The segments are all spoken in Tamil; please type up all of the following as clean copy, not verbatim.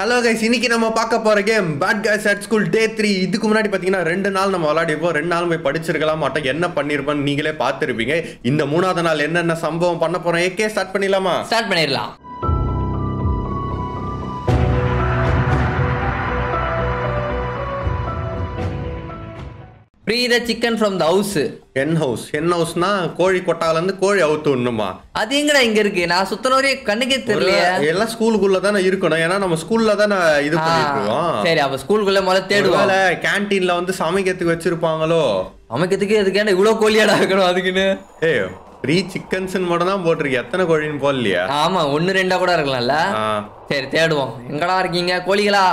Hello guys, today we will talk about game Bad Guys at School Day 3. This is the 2 நாள் நம்ம விளையாடிப்போம். 2 நாள் போய் படிச்சிருக்கலாம். மாட்ட என்ன பண்ணிருப்பேன்னு நீங்களே பார்த்திருப்பீங்க. இந்த 3வது நாள் என்னென்ன சம்பவம் பண்ண போறோம் ஏகே ஸ்டார்ட் பண்ணிடலாமா? ஸ்டார்ட் பண்ணிடலாம். Free the chicken from the house. Hen house. Hen house na koli kottaala ndu koli avuthunnuma. Adu enga inga irukku na suthanore kannike theriyala. Ella school kulla dhaan irukona ena nama school la dhaan idu pannirukkom. Seri appo school kulla mole theduva. Canteen la vandu samaikethukku vechirupangalo. Samaikethukku edukena ivlo koliya daakano adukine. Hey, free chickens nu modana potrukku ethana kolin polliya. Aama onnu renda kuda irukala la. Seri theduvom. Engala irkinga koligala?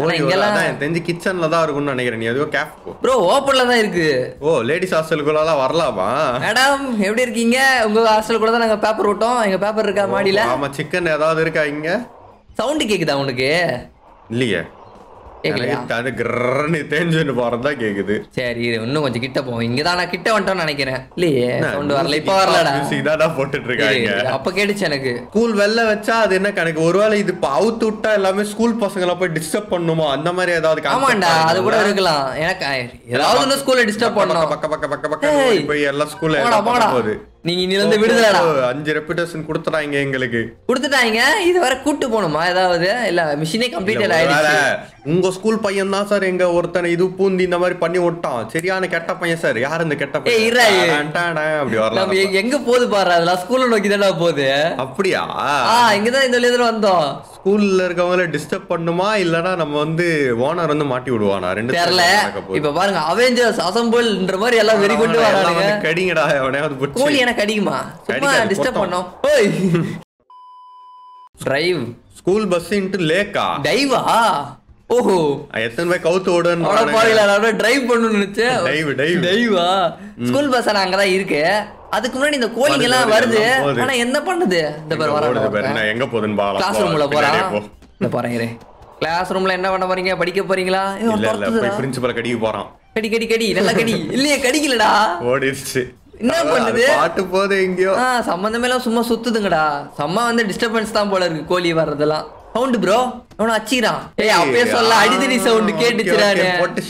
Oh, you are in the kitchen. You are in cafe. Bro, open the oh, ladies hostel. Madam, you are in the hostel. You are in the paper. You are in the paper. You are in the chicken. You are in the sound. You are in the I am going to go to the school. School பையன் தான் சார் எங்க ஒருத்தனை இது பூந்தி இந்த மாதிரி பண்ணி ஓட்டான் சரியான கெட்ட பையன் சார் யார் இந்த கெட்ட பையன் ஏய் இரா அப்படி வரலாம் நம்ம எங்க போது பாரு அதல ஸ்கூல்ல நோக்கி தான போது அப்படியே இங்க தான் இந்த லேதர் வந்தோம் ஸ்கூல்ல இருக்கவங்கள டிஸ்டர்ப் பண்ணுமா இல்லனா நம்ம வந்து ஓனர் வந்து மாட்டி விடுவானா ரெண்டு தெரியல இப்ப பாருங்க அவெஞ்சர்ஸ் அசெம்பிள்ன்ற மாதிரி எல்லாம் வெரி குட் வராங்க கடிங்கடா அவனே அது புடிச்சு கோலி என்ன கடிக்குமா சும்மா டிஸ்டர்ப் பண்ணோம் ஓய் டிரைவ் ஸ்கூல் பஸ் இன்டு லேக்கா டைவா Oh, I have my cow to order. Drive. School bus and Angara Irke. At the community, the calling alarm were there, and I end up under there. The classroom. Classroom land of a particular paringla. Principal Kadi Bora. Kadi. What is it? No, some of the mellow Suma Sutu. Some of the disturbance stamp or Koli Varadala. Sound bro. Achira. Hey, appears a lady sound. What a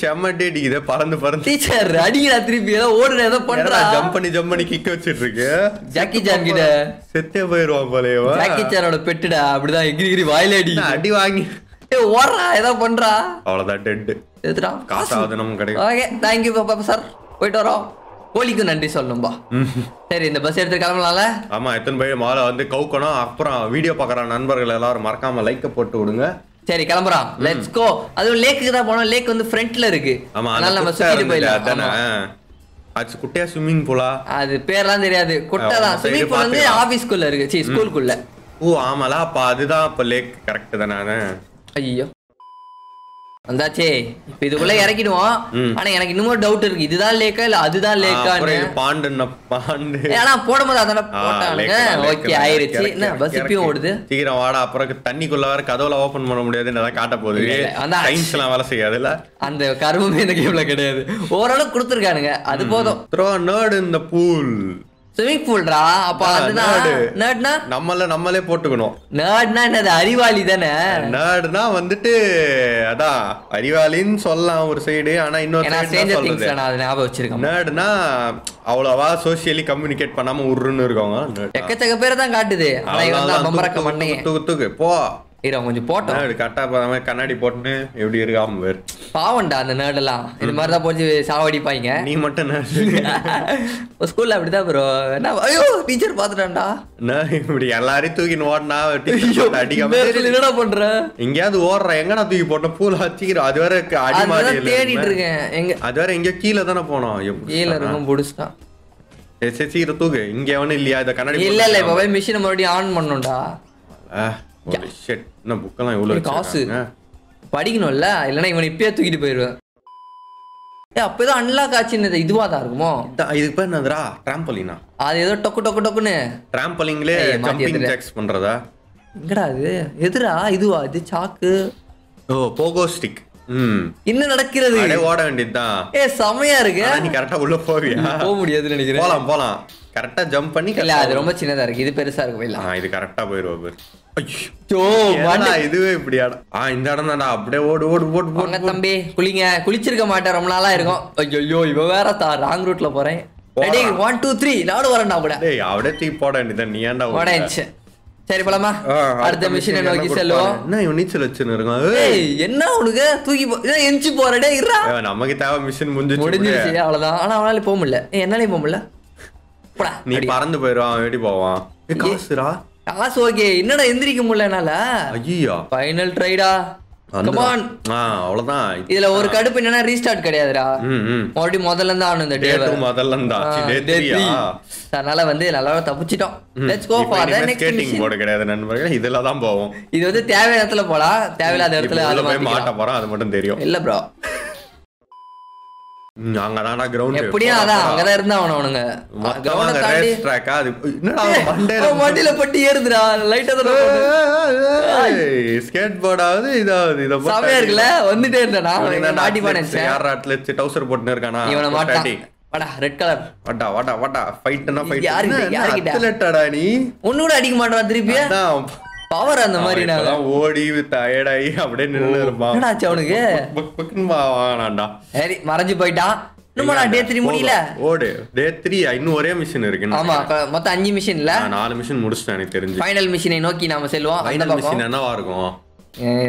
shaman did either part of the furniture. Teacher, Radina three beer, ordered as a punter, company, Germany kicker. Jackie Jangida, Setaway Rover, Jackie Chan or Petra, but I agree, violating. What are the punter? All that dead. Okay, thank you, Papa, sir. Wait around. கோலிக்கு நன்றி சொல்லும்பா சரி இந்த பஸ் எடுத்து கிளம்பலாம்ல ஆமா எத்தனை பைய மால வந்து கவுக்கணும் அப்புறம் வீடியோ பார்க்கற நண்பர்கள் எல்லாரும் மறக்காம லைக் போட்டு விடுங்க சரி கிளம்பறோம் லெட்ஸ் கோ அது லேக்குக்கு தான் போறோம் லேக் வந்து ஃப்ரண்ட்ல இருக்கு அதனால நம்ம சுத்தி போயிடலாம் அதானே அது குட்டையா ஸ்விமிங் பூலா அது பேர்லாம் தெரியாது குட்டை தான் ஸ்விமிங் பூல் வந்து ஆபீஸ்க்குள்ள இருக்கு சீ ஸ்கூலுக்குள்ள ஓ ஆமால அப்ப அதுதான் அப்ப லேக் கரெக்ட் தானானே ஐயோ வந்தாச்சே இப்போ இதுக்குள்ள இறக்கிடுவோம் ஆனா எனக்கு இன்னும் டவுட் இருக்கு இதுதான் லேக்கா இல்ல அதுதான் லேக்கா அப்புறம் பாண்டன பாண்டு ஏனா போடும்போது அதான போட்டாங்க ஓகே ஆயிருச்சு என்ன பஸ் இப்ப ஓடுது சீக்கிரம் வாடா அப்புறம் தண்ணிக்குள்ள வர கதவல ஓபன் பண்ண முடியாதுன்னு அத காட்ட போகுது சயின்ஸ்லாம் வேலை செய்யாதுல அந்த கர்மமே இந்த கேம்ல கிடையாது ஓரளவு கொடுத்துருக்கானுங்க அது போதும் throw nerd in the pool swimming பூல்ரா அப்ப அதுனா நர்ட்னா நம்மளே போட்டுக்கணும் நர்ட்னா என்னது அறிவாளி தானே நர்ட்னா வந்துட்டு அத அறிவாளின்னு சொல்லலாம் ஒரு சைடு ஆனா இன்னொரு சைடு சொல்றது நான் அத ஞாபகம் வச்சிருக்கேன் நர்ட்னா அவ்வளவா சோஷியலி கம்யூனிகேட் பண்ணாம உருன்னு இருக்காங்க எக்கச்சக்க பேரை தான் காட்டுது அத பம்பரக்க மண்ணையே தூக்கு தூக்கு போ இறா கொஞ்சம் போட்டா நர்ட் கட்டா போறாம கண்ணாடி போட்டுனே எப்படி இருக்காம் வேற பாவண்டா அந்த நர்ட்லாம் இந்த மாதிரி தான் போஞ்சு சாவடி பாய்ங்க நீ மட்டும் நர்ட் ஸ்கூல்ல அப்படி தான் bro என்ன ஐயோ டீச்சர் பாத்துட்டான்டா நான் இப்படி எல்லாரையும் தூக்கின ஓடனா டீச்சர் அடிக்காம என்னடா பண்ற எங்கயாவது ஓடுற எங்கடா தூக்கி போட்ட பூல அடிக்குற அது வேற அடி மாதிரி இல்ல தேடிட்டு இருக்கேன் எங்க அது வேற எங்க கீழ தான போறோம் கீழ இருக்கும் புடிச்சா எச்சீர தூக்கு இங்க அவனே இல்லையா இந்த கண்ணாடி இல்ல இல்ல இப்பவே மிஷின் மறுபடியும் ஆன் பண்ணனும்டா Holy shit. நான் புக்கலாம் இவ்ளோ காசு படிக்கணும்ல இல்லனா இவனை இப்பே தூக்கிட்டு போயிடுவேன். ஏய் அப்பதான் அன்லாக் ஆச்சுன்னது இதுவா தான் இருக்குமோ? இதுக்கு பேர் என்னதுடா? டிராம்போலினா. அது ஏதோ டக்கு டக்கு டக்குன்னு டிராம்போலிங்ல ஜம்பிங் ஜாக்ஸ் பண்றதா? எங்கடா இது? எதுடா இதுவா இது சாக்கு? Oh pogo stick. என்ன நடக்கிறது? அட ஓட வேண்டியதுதான். ஏய் சமையா இருக்கு. நீ கரெக்ட்டா உள்ள போவியா? போக முடியாதுன்னு நினைக்கிறேன். போலாம் போலாம். கரெக்ட்டா ஜம்ப் பண்ணி இல்ல அது ரொம்ப சின்னதா இருக்கு. இது பெருசா இருக்கு. இல்ல. இது கரெக்ட்டா போயிடுவா. குளிச்சிருக்க மாட்டேன் ரொம்ப நாளா இருக்கும். ஐயோ இவ வேற ராங் ரூட்ல போறேன். 1 2 3 நானும் வரேன்டா கூட. டேய் அவடே டீ போட நீதான் நீ ஏன்டா ஓடேச்சு. சரி போலாமா அடுத்த மிஷினை நோக்கி செல்வோம். என்ன இவன் நீச்சல் வச்சுன்னு இருக்கான். ஏய் என்ன உனக்கு தூக்கி எஞ்சி போறடே இறா. நமக்கு தேவை மிஷின் முடிஞ்சிருச்சு அவ்வளவுதான். ஆனா அவனால போக முடியல. என்னாலையும் போக முடியல. போடா நீ பறந்து போயிடுவான் வேடி போவான். காசுரா காசு ஓகே என்னடா எந்திரிக்க முடியல என்னால. ஐயோ ஃபைனல் ட்ரைடா. Come on. அவ்வளவுதான். இதுல ஒரு கடுப்பு என்னன்னா ரீஸ்டார்ட் கிடையாதுடா. மறுபடியும் முதல்ல இருந்து ஆன இந்த டேவ் முதல்ல இருந்து டே 3. அதனால வந்து நல்லா தப்பிச்சிட்டோம். Let's go for the next skating board கிடையாது நண்பர்களே. இதெல்லாம் தான் போவோம். இது வந்து தேவையான இடத்துல போலாம். தேவையில்லாத இடத்துல அது போய் மாட்ட போறோம் அது மட்டும் தெரியும். இல்ல bro. அங்கதான்டா கிரவுண்ட். எப்படியா அதான் அங்கதான் இருந்தா அவனுங்க. கிரவுண்ட் தாண்டி ட்ராக்கா அது என்னடா மண்டையில மண்டையில பட்டி ஏறுதுடா லைட்டா தர. ஏய் ஸ்கேட் போர்ட் ஆவது இதாவது இத சாவே இருக்குல வந்துட்டே இருந்தானா நான் மாட்டி பானேச்சே. யார் அட்லெட் டவுசர் போட்டுனே இருக்கானா இவனை மாட்டாடி. வாடா ரெட் கலர் வாடா வாடா வாடா ஃபைட்னா ஃபைட். யாரு யாரு கிட்ட அட்லெட்டடா நீ ஒண்ணு கூட அடிக்க மாட்டடா திருப்பி. அதான் பவர் அந்த மாதிரி நாளா ஓடி டயர்ட் ஆயி அப்படியே நின்னுறப்பான். என்னடா அவனுக்கு பக்கமா வாங்கடா. சரி மறைஞ்சு போய்டான். இன்னும்டா டே 3 முடியல. ஓடு டே 3 இன்னும் ஒரே மிஷன் இருக்கு. ஆமா மொத்தம் 5 மிஷன் இல்ல 4 மிஷன் முடிச்சிட்டேன் எனக்கு தெரிஞ்சு. ஃபைனல் மிஷனை நோக்கி நாம செல்வோம். அந்த மிஷன் என்னவா இருக்கும்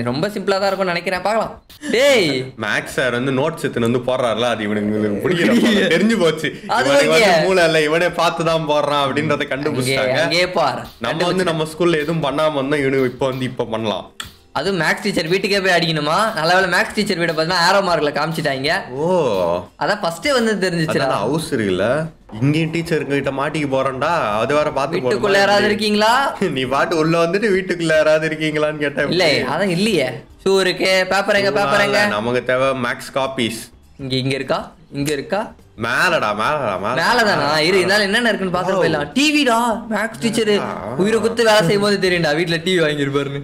ரொம்ப சிம்பிளா தான் இருக்கும் நினைக்கிறேன் பார்க்கலாம். டேய் மேக்ஸ் சார் வந்து நோட்ஸ் எடுத்து வந்து போறாருல அது இவனுக்கு புரியல தெரிஞ்சு போச்சு. இவனே மூளை இல்ல இவனே பார்த்து தான் போறான் அப்படின்றத கண்டுபிடிச்சாங்க. அங்கே பாரு நம்ம வந்து நம்ம ஸ்கூல்ல எதுவும் பண்ணாம வந்தா இவனு இப்ப வந்து இப்ப பண்ணலாம். அது மேக்ஸ் டீச்சர் வீட்டுக்கே போய் அடிக்கணுமா. நல்லவேளை மேக்ஸ் டீச்சர் வீட பார்த்தா ஆரோ மார்க்ல காமிச்சிட்டாங்க. ஓ அத ஃபர்ஸ்டே வந்து தெரிஞ்சிச்சுடா ஹவுஸ் இருக்குல இங்க டீச்சர் கிட்ட மாட்டிக்கு போறேன்டா. அது வேற பாத்து வீட்டுக்குள்ள யாராவது இருக்கீங்களா நீ பாட்டு உள்ள வந்துட்டு வீட்டுக்குள்ள யாராவது இருக்கீங்களான்னு கேட்டா இல்ல அதான் இல்லையே ஷூ இருக்கு பேப்பர் எங்க பேப்பர் எங்க நமக்கு தேவை மேக்ஸ் காப்பீஸ். இங்க இங்க இருக்கா மேலடா மேலடா மேலதானா இரு இதனால என்னென்ன இருக்குன்னு பாத்துட்டு போயிடலாம். டிவிடா மேக்ஸ் டீச்சர் உயிரை குத்து வேலை செய்யும் போது தெரியும்டா வீட்டுல டிவி வாங்கிருப்பாருன்னு.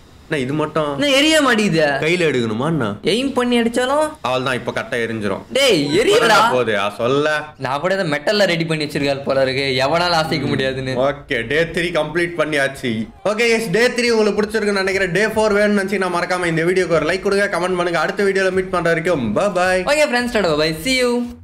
நான் இது மட்டும் நான் எரிய மாட்டேங்குது கையில எடுக்கணுமா நான் எய்ம் பண்ணி அடிச்சாலும் அவள்தான் இப்ப கட்ட எரிஞ்சிரும். டேய் எரியடா போடு ஆ சொல்ல நான் கூட இந்த மெட்டல்ல ரெடி பண்ணி வச்சிருக்கார் போல இருக்கு எவனால ஆசைக்க முடியாதுன்னு. ஓகே டே 3 கம்ப்ளீட் பண்ணியாச்சு. ஓகே गाइस டே 3 உங்களுக்கு பிடிச்சிருக்குன்னு நினைக்கிறேன். டே 4 வேணும்னு நினைச்சீனா மறக்காம இந்த வீடியோக்கு ஒரு லைக் கொடுங்க கமெண்ட் பண்ணுங்க. அடுத்த வீடியோல மீட் பண்ற வரைக்கும் bye bye. Okay friends tata bye. See you.